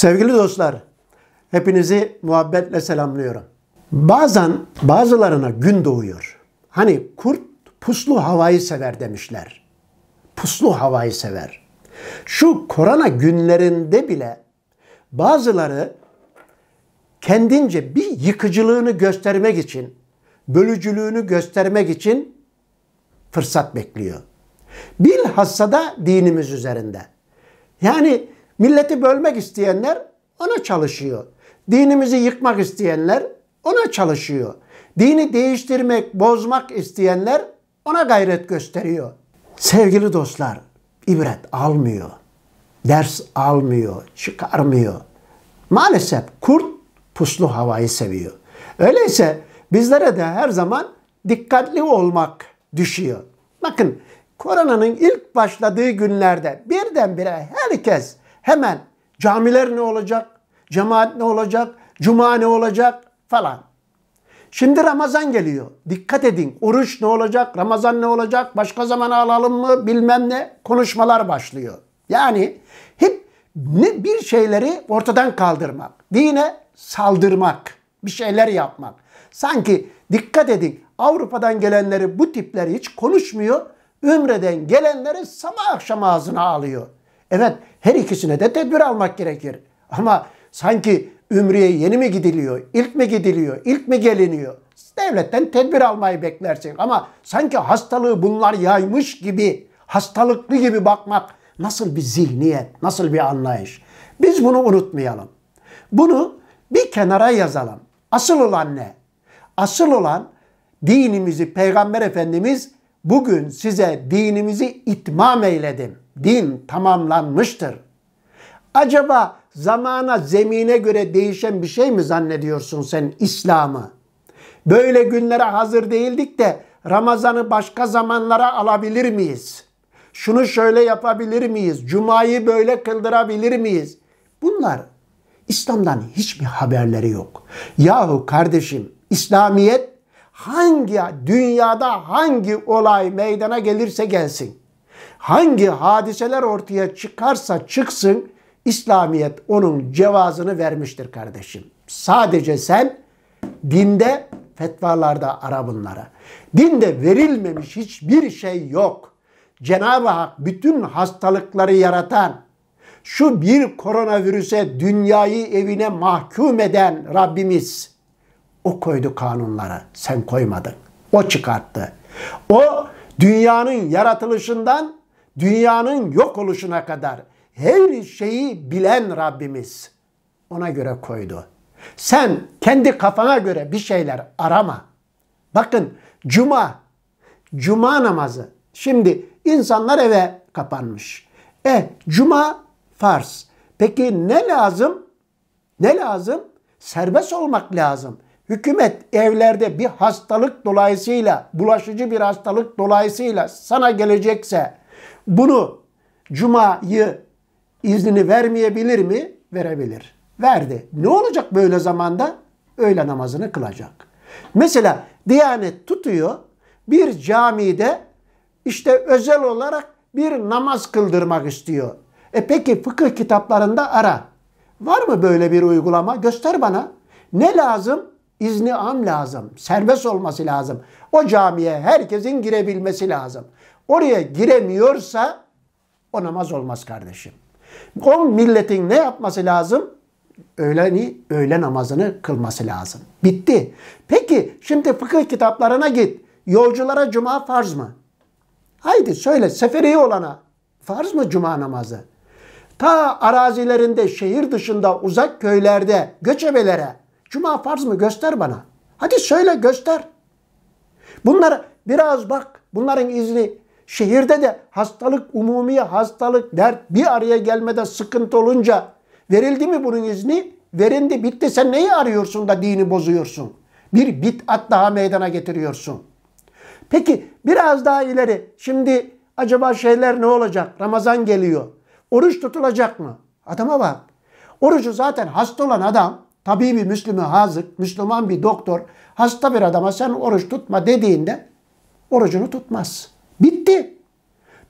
Sevgili dostlar, hepinizi muhabbetle selamlıyorum. Bazen bazılarına gün doğuyor. Hani kurt puslu havayı sever demişler. Puslu havayı sever. Şu korona günlerinde bile bazıları kendince bir yıkıcılığını göstermek için, bölücülüğünü göstermek için fırsat bekliyor. Bilhassa da dinimiz üzerinde. Yani milleti bölmek isteyenler ona çalışıyor. Dinimizi yıkmak isteyenler ona çalışıyor. Dini değiştirmek, bozmak isteyenler ona gayret gösteriyor. Sevgili dostlar, ibret almıyor. Ders almıyor, çıkarmıyor. Maalesef kurt puslu havayı seviyor. Öyleyse bizlere de her zaman dikkatli olmak düşüyor. Bakın, koronanın ilk başladığı günlerde birdenbire herkes hemen camiler ne olacak, cemaat ne olacak, cuma ne olacak falan. Şimdi Ramazan geliyor. Dikkat edin, oruç ne olacak, Ramazan ne olacak, başka zamana alalım mı bilmem ne konuşmalar başlıyor. Yani hep bir şeyleri ortadan kaldırmak, dine saldırmak, bir şeyler yapmak. Sanki dikkat edin, Avrupa'dan gelenleri, bu tipleri hiç konuşmuyor. Ümreden gelenleri sabah akşam ağzına alıyor. Evet, her ikisine de tedbir almak gerekir. Ama sanki Ümre'ye yeni mi gidiliyor, ilk mi gidiliyor, ilk mi geliniyor? Devletten tedbir almayı beklersin. Ama sanki hastalığı bunlar yaymış gibi, hastalıklı gibi bakmak nasıl bir zihniyet, nasıl bir anlayış? Biz bunu unutmayalım. Bunu bir kenara yazalım. Asıl olan ne? Asıl olan dinimizi Peygamber Efendimiz, bugün size dinimizi itmam eyledim. Din tamamlanmıştır. Acaba zamana, zemine göre değişen bir şey mi zannediyorsun sen İslam'ı? Böyle günlere hazır değildik de Ramazan'ı başka zamanlara alabilir miyiz? Şunu şöyle yapabilir miyiz? Cuma'yı böyle kıldırabilir miyiz? Bunlar İslam'dan hiçbir haberleri yok. Yahu kardeşim, İslamiyet hangi dünyada hangi olay meydana gelirse gelsin, hangi hadiseler ortaya çıkarsa çıksın, İslamiyet onun cevazını vermiştir kardeşim. Sadece sen dinde, fetvalarda ara bunlara. Dinde verilmemiş hiçbir şey yok. Cenab-ı Hak bütün hastalıkları yaratan, şu bir koronavirüse dünyayı evine mahkum eden Rabbimiz, o koydu kanunları, sen koymadın. O çıkarttı. O dünyanın yaratılışından dünyanın yok oluşuna kadar her şeyi bilen Rabbimiz, ona göre koydu. Sen kendi kafana göre bir şeyler arama. Bakın, cuma namazı. Şimdi insanlar eve kapanmış. Cuma farz. Peki ne lazım? Ne lazım? Serbest olmak lazım. Hükümet evlerde bir hastalık dolayısıyla, bulaşıcı bir hastalık dolayısıyla sana gelecekse bunu, cumayı iznini vermeyebilir mi? Verebilir. Verdi. Ne olacak böyle zamanda? Öğle namazını kılacak. Mesela Diyanet tutuyor bir camide işte özel olarak bir namaz kıldırmak istiyor. Peki fıkıh kitaplarında ara. Var mı böyle bir uygulama? Göster bana. Ne lazım? İzni am lazım. Serbest olması lazım. O camiye herkesin girebilmesi lazım. Oraya giremiyorsa o namaz olmaz kardeşim. O milletin ne yapması lazım? Öğle namazını kılması lazım. Bitti. Peki şimdi fıkıh kitaplarına git. Yolculara cuma farz mı? Haydi söyle, seferi olana farz mı cuma namazı? Ta arazilerinde, şehir dışında, uzak köylerde, göçebelere cuma farz mı? Göster bana. Hadi söyle, göster. Bunlara biraz bak. Bunların izni. Şehirde de hastalık, umumi hastalık, dert bir araya gelmede sıkıntı olunca verildi mi bunun izni? Verildi, bitti. Sen neyi arıyorsun da dini bozuyorsun? Bir bid'at daha meydana getiriyorsun. Peki biraz daha ileri. Şimdi acaba şeyler ne olacak? Ramazan geliyor. Oruç tutulacak mı? Adama bak. Orucu zaten hasta olan adam, tabibi Müslüman, hazır, Müslüman bir doktor, hasta bir adama sen oruç tutma dediğinde orucunu tutmaz. Bitti.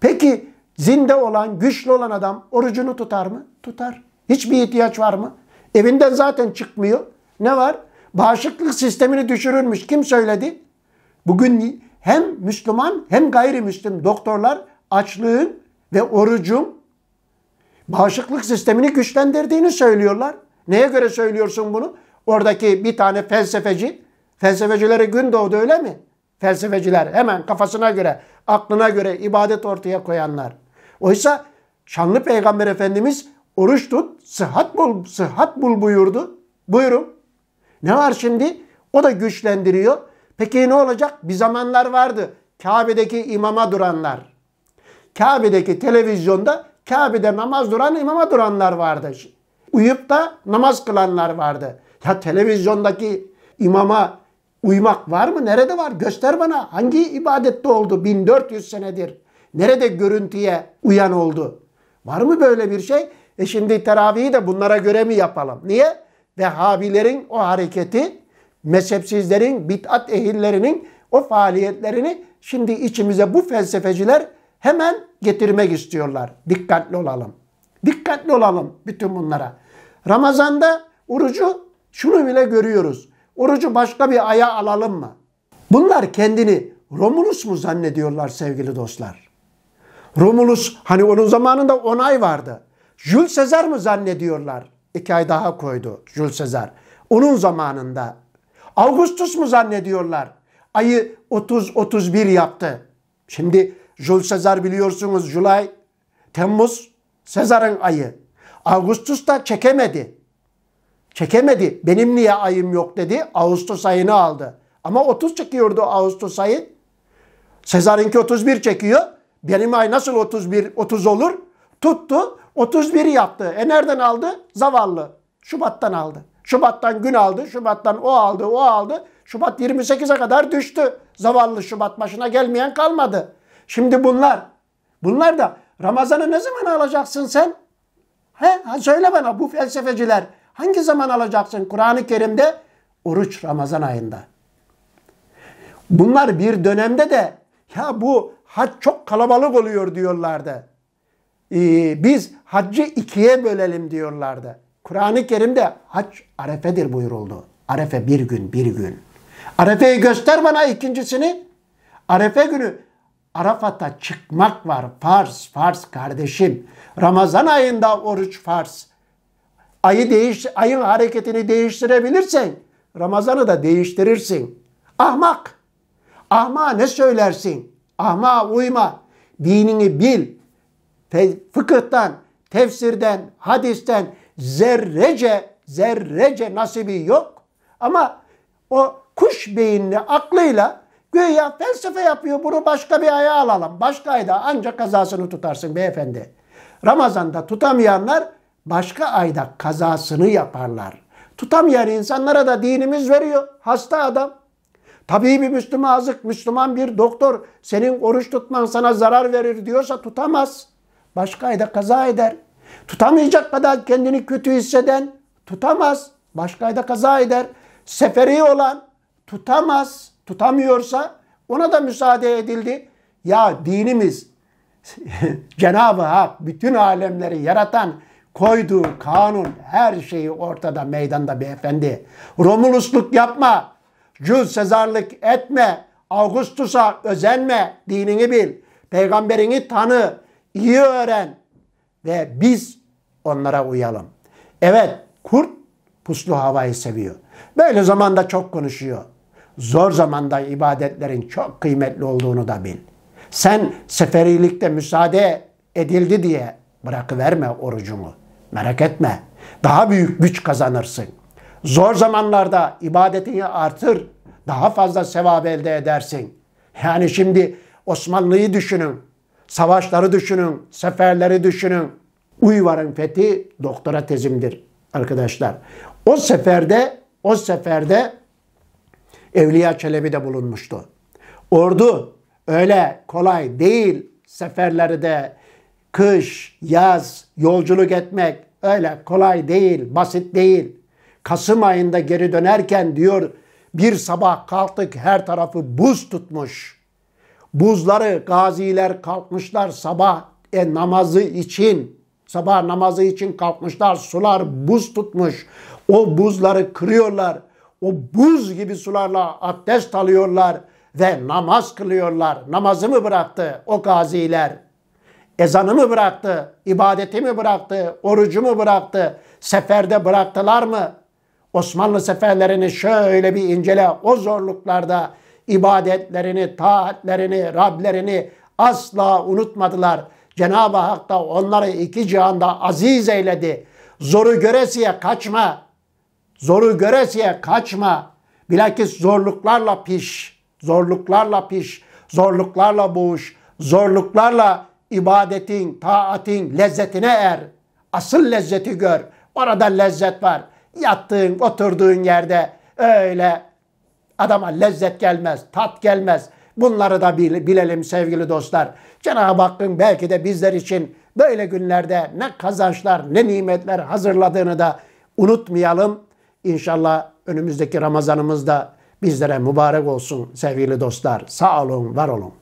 Peki zinde olan, güçlü olan adam orucunu tutar mı? Tutar. Hiçbir ihtiyaç var mı? Evinden zaten çıkmıyor. Ne var? Bağışıklık sistemini düşürürmüş. Kim söyledi? Bugün hem Müslüman hem gayrimüslim doktorlar açlığın ve orucun bağışıklık sistemini güçlendirdiğini söylüyorlar. Neye göre söylüyorsun bunu? Oradaki bir tane felsefeci, felsefecilere gün doğdu öyle mi? Felsefeciler hemen kafasına göre, aklına göre ibadet ortaya koyanlar. Oysa şanlı Peygamber Efendimiz oruç tut, sıhhat bul buyurdu. Buyurun. Ne var şimdi? O da güçlendiriyor. Peki ne olacak? Bir zamanlar vardı Kabe'deki imama duranlar. Kabe'deki televizyonda Kabe'de namaz duran imama duranlar vardı. Uyup da namaz kılanlar vardı. Ya televizyondaki imama uymak var mı? Nerede var? Göster bana. Hangi ibadette oldu? 1400 senedir. Nerede görüntüye uyan oldu? Var mı böyle bir şey? E şimdi teravihi de bunlara göre mi yapalım? Niye? Vehhabilerin o hareketi, mezhepsizlerin, bid'at ehillerinin o faaliyetlerini şimdi içimize bu felsefeciler hemen getirmek istiyorlar. Dikkatli olalım. Dikkatli olalım bütün bunlara. Ramazan'da orucu şunu bile görüyoruz. Orucu başka bir aya alalım mı? Bunlar kendini Romulus mu zannediyorlar sevgili dostlar? Romulus, hani onun zamanında 10 ay vardı. Jules Caesar mı zannediyorlar? 2 ay daha koydu Jules Caesar. Onun zamanında. Augustus mu zannediyorlar? Ayı 30-31 yaptı. Şimdi Jules Caesar biliyorsunuz Julay, Temmuz, Caesar'ın ayı. Augustus da çekemedi. Çekemedi. Benim niye ayım yok dedi. Ağustos ayını aldı. Ama 30 çekiyordu Ağustos ayı. Sezar'ınki 31 çekiyor. Benim ay nasıl 30 olur? Tuttu. 31 yaptı. E nereden aldı? Zavallı. Şubat'tan aldı. Şubat'tan gün aldı. Şubat'tan o aldı, o aldı. Şubat 28'e kadar düştü. Zavallı Şubat, başına gelmeyen kalmadı. Şimdi bunlar da Ramazan'ı ne zaman alacaksın sen? He? Söyle bana bu felsefeciler. Hangi zaman alacaksın? Kur'an-ı Kerim'de oruç Ramazan ayında. Bunlar bir dönemde de ya bu hac çok kalabalık oluyor diyorlardı. Biz haccı 2'ye bölelim diyorlardı. Kur'an-ı Kerim'de hac arefedir buyuruldu. Arefe bir gün, bir gün. Arefe'yi göster bana ikincisini. Arefe günü Arafat'a çıkmak var. Farz kardeşim. Ramazan ayında oruç farz. Ayın hareketini değiştirebilirsen Ramazan'ı da değiştirirsin. Ahmak. Ahmağa ne söylersin? Ahmağa uyma. Dinini bil. Fıkıhtan, tefsirden, hadisten zerrece nasibi yok. Ama o kuş beyinli aklıyla güya felsefe yapıyor. Bunu başka bir aya alalım. Başka ayda ancak kazasını tutarsın beyefendi. Ramazan'da tutamayanlar başka ayda kazasını yaparlar. Tutamayan insanlara da dinimiz veriyor. Hasta adam. Tabii bir Müslüman bir doktor senin oruç tutman sana zarar verir diyorsa tutamaz. Başka ayda kaza eder. Tutamayacak kadar kendini kötü hisseden tutamaz. Başka ayda kaza eder. Seferi olan tutamaz. Tutamıyorsa ona da müsaade edildi. Ya dinimiz Cenab-ı Hak bütün alemleri yaratan koyduğu kanun her şeyi ortada, meydanda beyefendi. Romulusluk yapma. Jules Caesar'lık etme. Augustus'a özenme. Dinini bil. Peygamberini tanı. İyi öğren. Ve biz onlara uyalım. Evet, kurt puslu havayı seviyor. Böyle zamanda çok konuşuyor. Zor zamanda ibadetlerin çok kıymetli olduğunu da bil. Sen seferilikte müsaade edildi diye bırakıverme orucunu. Merak etme. Daha büyük güç kazanırsın. Zor zamanlarda ibadetini artır. Daha fazla sevap elde edersin. Yani şimdi Osmanlı'yı düşünün. Savaşları düşünün. Seferleri düşünün. Uyvar'ın fethi doktora tezimdir arkadaşlar. O seferde Evliya Çelebi de bulunmuştu. Ordu öyle kolay değil. Seferleri de kış, yaz, yolculuk etmek öyle kolay değil, basit değil. Kasım ayında geri dönerken diyor bir sabah kalktık her tarafı buz tutmuş. Buzları gaziler kalkmışlar sabah namazı için. Sabah namazı için kalkmışlar, sular buz tutmuş. O buzları kırıyorlar. O buz gibi sularla abdest alıyorlar ve namaz kılıyorlar. Namazı mı bıraktı o gaziler? Ezanı mı bıraktı? İbadeti mi bıraktı? Orucu mu bıraktı? Seferde bıraktılar mı? Osmanlı seferlerini şöyle bir incele. O zorluklarda ibadetlerini, taatlerini, Rablerini asla unutmadılar. Cenab-ı Hak da onları iki cihanda aziz eyledi. Zoru göresiye kaçma. Zoru göresiye kaçma. Bilakis zorluklarla piş. Zorluklarla piş. Zorluklarla boğuş. Zorluklarla ibadetin, taatin lezzetine er. Asıl lezzeti gör. Orada lezzet var. Yattığın, oturduğun yerde öyle adama lezzet gelmez, tat gelmez. Bunları da bilelim sevgili dostlar. Cenab-ı Hakk'ın belki de bizler için böyle günlerde ne kazançlar, ne nimetler hazırladığını da unutmayalım. İnşallah önümüzdeki Ramazanımız da bizlere mübarek olsun sevgili dostlar. Sağ olun, var olun.